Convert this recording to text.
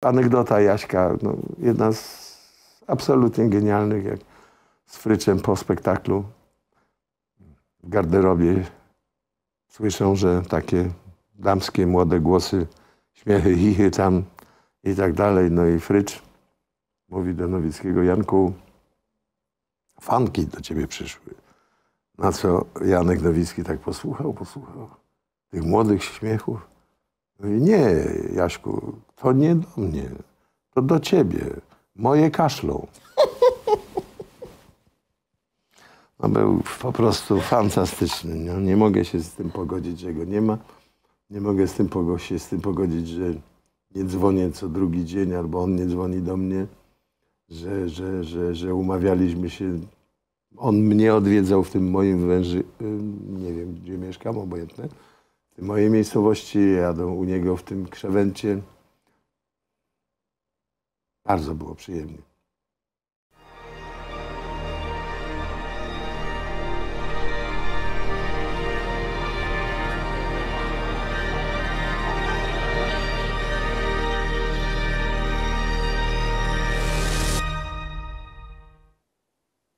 Anegdota Jaśka, no, jedna z absolutnie genialnych, jak z Fryczem po spektaklu w garderobie słyszą, że takie damskie młode głosy, śmiechy, chichy tam i tak dalej. No i Frycz mówi do Nowickiego: Janku, fanki do ciebie przyszły. Na co Janek Nowicki tak posłuchał tych młodych śmiechów. Mówi: nie, Jaśku, to nie do mnie, to do ciebie. Moje kaszlą. No był po prostu fantastyczny. No, nie mogę się z tym pogodzić, że go nie ma. Nie mogę się z tym pogodzić, że nie dzwonię co drugi dzień, albo on nie dzwoni do mnie, że umawialiśmy się. On mnie odwiedzał w tym moim węży... Nie wiem, gdzie mieszkam, obojętne. W tej mojej miejscowości, jadą u niego w tym Krzewęcie. Bardzo było przyjemnie.